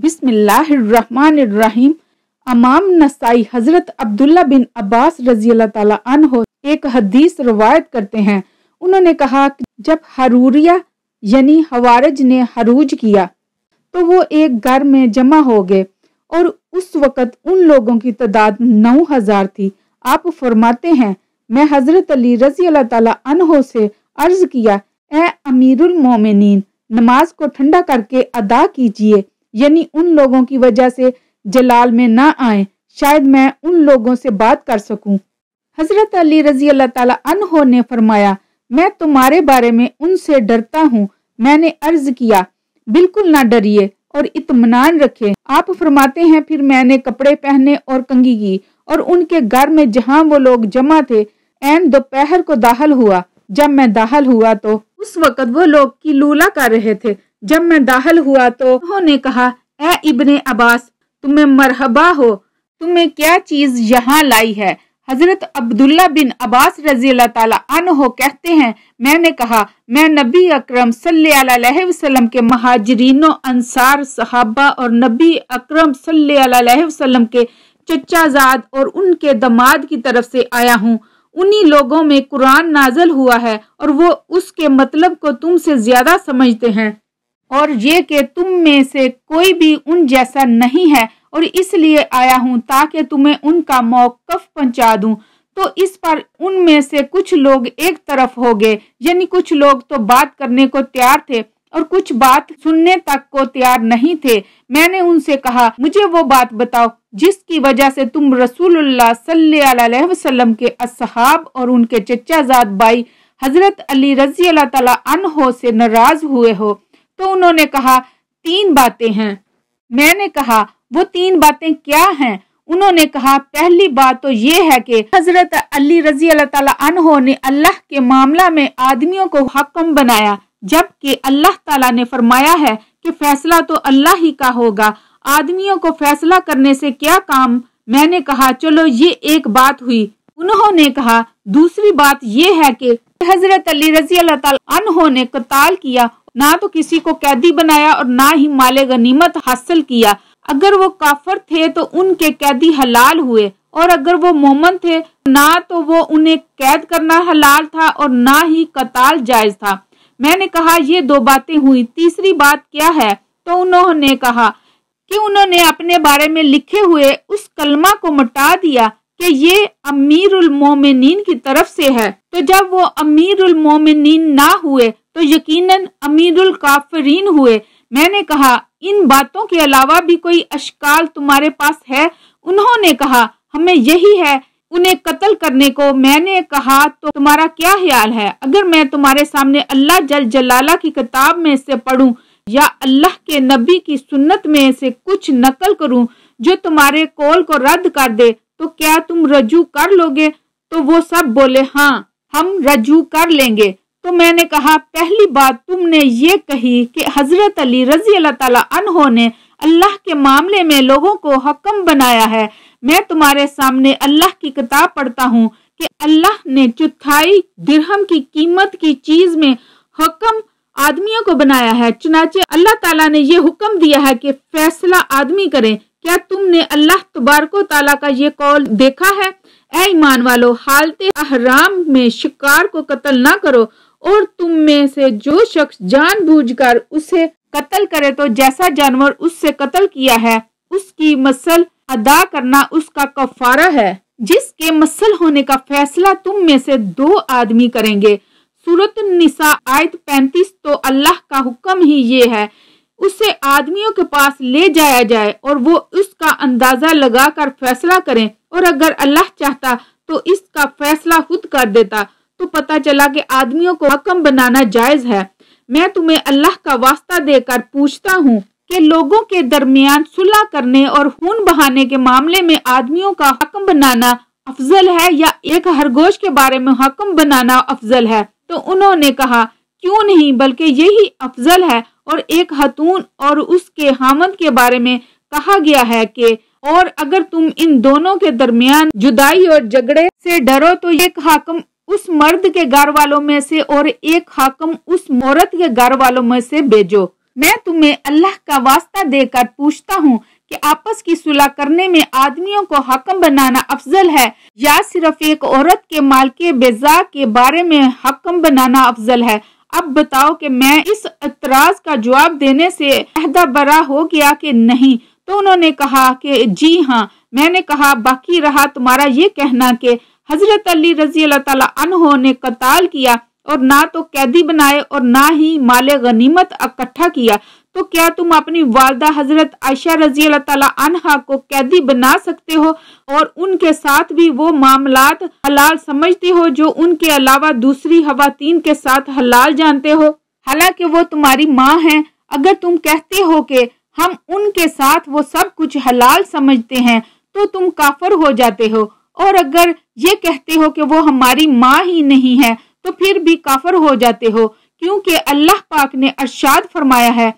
बिस्मिल्लाहिर्रहमानिर्रहीम। अमाम नसाई हजरत अब्दुल्ला बिन अब्बास रज़ियल्लाहु ताला अन्हो एक हदीस रवायत करते हैं, उन्होंने कहा कि जब हरूरिया यानी हवारज ने हरूज किया तो वो एक घर में जमा हो गए और उस वक़्त उन लोगों की तादाद 9,000 थी। आप फरमाते हैं, मैं हजरत अली रज़ियल्लाहु ताला अन्हो से अर्ज़ किया, ए अमीरुल मोमिनीन, नमाज को ठंडा करके अदा कीजिए, यानी उन लोगों की वजह से जलाल में ना आए, शायद मैं उन लोगों से बात कर सकूं। हजरत अली रजी अल्लाह ताला अन्हो ने फरमाया, मैं तुम्हारे बारे में उनसे डरता हूँ। मैंने अर्ज किया, बिल्कुल ना डरिए और इत्मीनान रखें। आप फरमाते हैं, फिर मैंने कपड़े पहने और कंघी की और उनके घर में जहाँ वो लोग जमा थे ऐन दोपहर को दाखिल हुआ। जब मैं दाखिल हुआ तो उस वक़्त वो लोग की लूला कर रहे थे। जब मैं दाखिल हुआ तो उन्होंने कहा, ए इब्ने अब्बास, तुम्हें मरहबा हो, तुम्हें क्या चीज यहाँ लाई है। हजरत अब्दुल्ला बिन अब्बास रज़ियल्लाहु ताला अन्हो कहते हैं, मैंने कहा, मैं नबी अक्रम सल्लल्लाहु अलैहि वसल्लम के महाजरीनों अंसार सहाबा और नबी अक्रम सल्लल्लाहु अलैहि वसल्लम के चचाजाद और उनके दामाद की तरफ से आया हूँ। उन्हीं लोगों में कुरान नाजल हुआ है और वो उसके मतलब को तुमसे ज्यादा समझते हैं और ये कि तुम में से कोई भी उन जैसा नहीं है, और इसलिए आया हूँ ताकि तुम्हें उनका मौक़िफ़ पहुँचा दूँ। तो इस पर उनमें से कुछ लोग एक तरफ हो गए, यानी कुछ लोग तो बात करने को तैयार थे और कुछ बात सुनने तक को तैयार नहीं थे। मैंने उनसे कहा, मुझे वो बात बताओ जिसकी वजह से तुम रसूलुल्लाह सल्लल्लाहु अलैहि वसल्लम के असहाब और उनके चचाजाद भाई हजरत अली रज़ियल्लाहु ताला अन्हो से नाराज हुए हो। तो उन्होंने कहा, 3 बातें हैं। मैंने कहा, वो 3 बातें क्या हैं? उन्होंने कहा, पहली बात तो ये है कि हजरत अली रज़ियल्लाहु ताला अन्हो ने अल्लाह के मामला में आदमियों को हकम बनाया, जबकि अल्लाह ताला ने फरमाया है कि फैसला तो अल्लाह ही का होगा, आदमियों को फैसला करने से क्या काम। मैंने कहा, चलो ये एक बात हुई। उन्होंने कहा, दूसरी बात ये है कि हजरत अली रज़ियल्लाहु ताला अन्हो ने कताल किया, ना तो किसी को कैदी बनाया और ना ही माले गनीमत हासिल किया। अगर वो काफिर थे तो उनके कैदी हलाल हुए और अगर वो मोमिन थे ना तो वो उन्हें कैद करना हलाल था और ना ही कताल जायज था। मैंने कहा, ये 2 बातें हुई, तीसरी बात क्या है? तो उन्होंने कहा कि उन्होंने अपने बारे में लिखे हुए उस कलमा को मिटा दिया कि ये अमीरुल मोमिनीन की तरफ से है। तो जब वो अमीरुल मोमिनीन ना हुए तो यकीनन अमीरुल काफरीन हुए। मैंने कहा, इन बातों के अलावा भी कोई अश्काल तुम्हारे पास है? उन्होंने कहा, हमें यही है, उन्हें कत्ल करने को। मैंने कहा, तो तुम्हारा क्या ख्याल है अगर मैं तुम्हारे सामने अल्लाह जल जलाला की किताब में से पढूं या अल्लाह के नबी की सुन्नत में से कुछ नकल करूं जो तुम्हारे कौल को रद्द कर दे, तो क्या तुम रजू कर लोगे? तो वो सब बोले, हाँ, हम रजू कर लेंगे। तो मैंने कहा, पहली बात तुमने ये कही कि हजरत अली रज़ियल्लाहु ताला अन्हो ने अल्लाह के मामले में लोगों को हकम बनाया है। मैं तुम्हारे सामने अल्लाह की किताब पढ़ता हूँ कि अल्लाह ने चौथाई दिरहम की कीमत की चीज में हुक्म आदमियों को बनाया है, चुनाचे अल्लाह ताला ने ये हुक्म दिया है कि फैसला आदमी करें। क्या तुमने अल्लाह तबारक व तआला का ये कौल देखा है, ऐ ईमान वालो, हालते अहराम में शिकार को कत्ल ना करो, और तुम में से जो शख्स जानबूझकर उसे कत्ल करे तो जैसा जानवर उससे कत्ल किया है उसकी मसल अदा करना उसका कफारा है, जिसके मसल होने का फैसला तुम में से 2 आदमी करेंगे। सूरत निसा आयत 35। तो अल्लाह का हुक्म ही ये है, उसे आदमियों के पास ले जाया जाए और वो उसका अंदाजा लगाकर फैसला करें, और अगर अल्लाह चाहता तो इसका फैसला खुद कर देता। तो पता चला कि आदमियों को हुक्म बनाना जायज है। मैं तुम्हें अल्लाह का वास्ता देकर पूछता हूँ कि लोगों के दरमियान सुलह करने और खून बहाने के मामले में आदमियों का हुक्म बनाना अफजल है या एक खरगोश के बारे में हुक्म बनाना अफजल है? तो उन्होंने कहा, क्यों नहीं, बल्कि यही अफजल है। और एक खतून और उसके हामद के बारे में कहा गया है कि और अगर तुम इन दोनों के दरमियान जुदाई और झगड़े से डरो तो एक हाकिम उस मर्द के घर वालों में से और एक हाकिम उस औरत के घर वालों में से भेजो। मैं तुम्हें अल्लाह का वास्ता देकर पूछता हूँ कि आपस की सुलह करने में आदमियों को हकम बनाना अफजल है या सिर्फ एक औरत के माल के बेजा के बारे में हकम बनाना अफजल है। अब बताओ कि मैं इस एतराज का जवाब देने से अहदा बरा हो गया कि नहीं। तो उन्होंने कहा कि जी हाँ। मैंने कहा बाकी रहा तुम्हारा ये कहना कि हजरत अली रजी अल्लाह ताला अन्हो ने कताल किया और ना तो कैदी बनाए और ना ही माले गनीमत इकट्ठा किया, तो क्या तुम अपनी वालदा हजरत आयशा रजी अल्लाह ताला अन्हा को कैदी बना सकते हो और उनके साथ भी वो मामलात हलाल समझते हो जो उनके अलावा दूसरी हवातीन के साथ हलाल जानते हो, हालांकि वो तुम्हारी माँ हैं। अगर तुम कहते हो कि हम उनके साथ वो सब कुछ हलाल समझते हैं तो तुम काफिर हो जाते हो, और अगर ये कहते हो कि वो हमारी माँ ही नहीं है तो फिर भी काफिर हो जाते हो, क्योंकि अल्लाह पाक ने इरशाद फरमाया है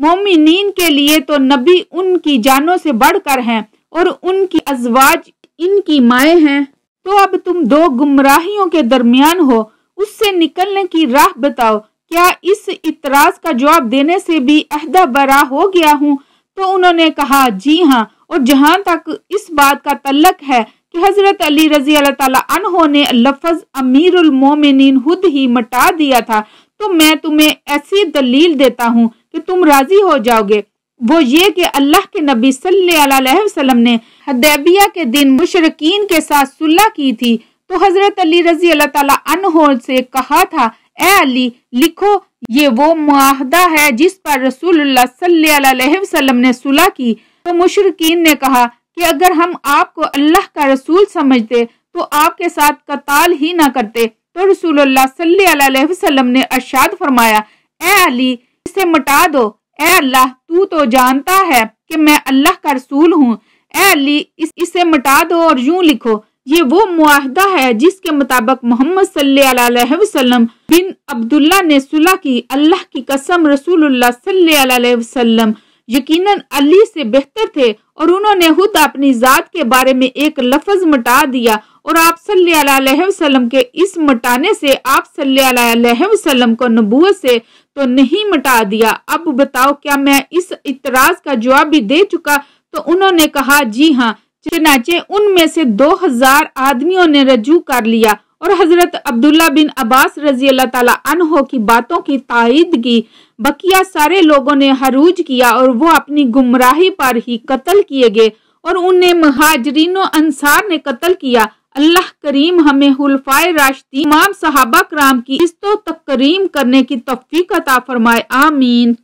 मोमिनीन के लिए तो नबी उनकी जानों से बढ़कर हैं और उनकी अज़वाज इनकी माएँ हैं। तो अब तुम दो गुमराहियों के दरमियान हो, उससे निकलने की राह बताओ। क्या इस इतराज का जवाब देने से भी अहदा बरा हो गया हूँ? तो उन्होंने कहा जी हाँ। और जहाँ तक इस बात का तल्लक है कि हजरत अली रजी अल्लाह ताला अन्हो ने लफ्ज़ अमीरुल मोमिनीन खुद ही मटा दिया था, तो मैं तुम्हें ऐसी दलील देता हूँ कि तुम राजी हो जाओगे। वो ये कि अल्लाह के नबी सल्लल्लाहु अलैहि वसल्लम ने हदैबिया के दिन मुशरकीन के साथ सुलह की थी, तो हजरत अली रजी अल्लाह ताला अन्हो से कहा था ए अली लिखो ये वो मुआहदा है जिस पर रसूलुल्लाह सल्लल्लाहु अलैहि वसल्लम ने सुलह की। तो मुशरकीन ने कहा कि अगर हम आपको अल्लाह का रसूल समझते तो आपके साथ कताल ही ना करते। तो रसूलुल्लाह सल्लल्लाहु अलैहि वसल्लम ने इरशाद फरमाया ए अली इसे मटा दो। ए अल्लाह तू तो जानता है कि मैं अल्लाह का रसूल हूँ। ए अली इसे मटा दो और यूं लिखो ये वो मुआहदा है जिसके मुताबिक मोहम्मद सल्लल्लाहु अलैहि वसल्लम बिन अब्दुल्ला ने सुलह की। अल्लाह की कसम रसूलुल्लाह सल्लल्लाहु अलैहि वसल्लम यकीनन अली से बेहतर थे और उन्होंने खुद अपनी जात के बारे में एक लफ्ज मटा दिया, और आप सल्लल्लाहु अलैहि वसल्लम के इस मटाने से आप सल्लल्लाहु अलैहि वसल्लम को नबूवत से तो नहीं मटा दिया। अब बताओ क्या मैं इस इतराज का जवाब भी दे चुका? तो उन्होंने कहा जी हाँ। चनाचे उनमें से 2000 आदमियों ने रजू कर लिया और हजरत अब्दुल्ला बिन अब्बास रजी अल्लाह ताला अन्हो की बातों की तायद की। बकिया सारे लोगों ने हरूज किया और वो अपनी गुमराही पर ही कत्ल किए गए और उन्हें महाजरीन अंसार ने कत्ल किया। अल्लाह करीम हमें हुल्फाय राशिदीन इमाम सहाबा कराम की इस तो तकरीम करने की तौफीक अता फरमाए। आमीन।